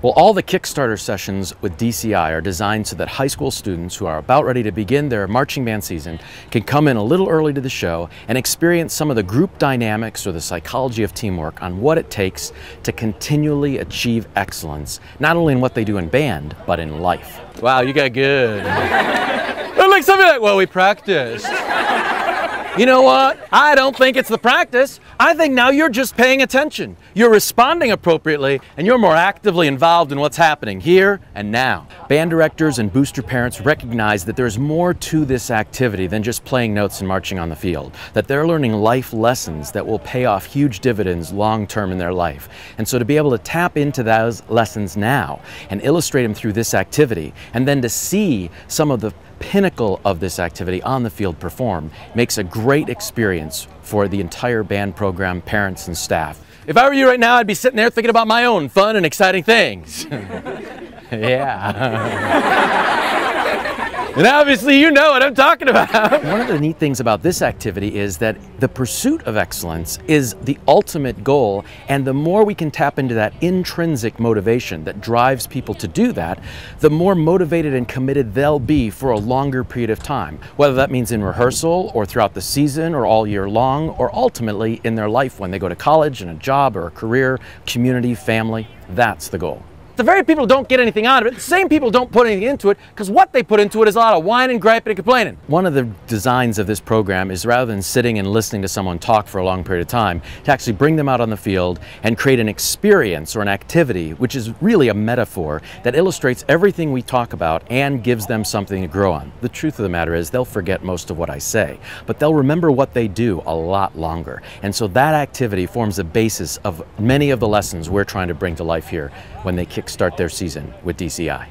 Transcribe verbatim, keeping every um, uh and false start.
Well, all the Kickstarter sessions with D C I are designed so that high school students who are about ready to begin their marching band season can come in a little early to the show and experience some of the group dynamics or the psychology of teamwork on what it takes to continually achieve excellence, not only in what they do in band, but in life. Wow, you got good. Like something like, well, we practiced. You know what? I don't think it's the practice. I think now you're just paying attention. You're responding appropriately, and you're more actively involved in what's happening here and now. Band directors and booster parents recognize that there's more to this activity than just playing notes and marching on the field, that they're learning life lessons that will pay off huge dividends long-term in their life. And so to be able to tap into those lessons now and illustrate them through this activity, and then to see some of the pinnacle of this activity on the field performed, makes a great experience for the entire band program, parents and staff. If I were you right now, I'd be sitting there thinking about my own fun and exciting things. Yeah. And obviously you know what I'm talking about. One of the neat things about this activity is that the pursuit of excellence is the ultimate goal, and the more we can tap into that intrinsic motivation that drives people to do that, the more motivated and committed they'll be for a longer period of time, whether that means in rehearsal or throughout the season or all year long, or ultimately in their life when they go to college and a job or a career, community, family. That's the goal. The very people who don't get anything out of it, the same people don't put anything into it, because what they put into it is a lot of whining, and griping, and complaining. One of the designs of this program is, rather than sitting and listening to someone talk for a long period of time, to actually bring them out on the field and create an experience or an activity, which is really a metaphor that illustrates everything we talk about and gives them something to grow on. The truth of the matter is they'll forget most of what I say, but they'll remember what they do a lot longer. And so that activity forms the basis of many of the lessons we're trying to bring to life here when they kick start their season with D C I.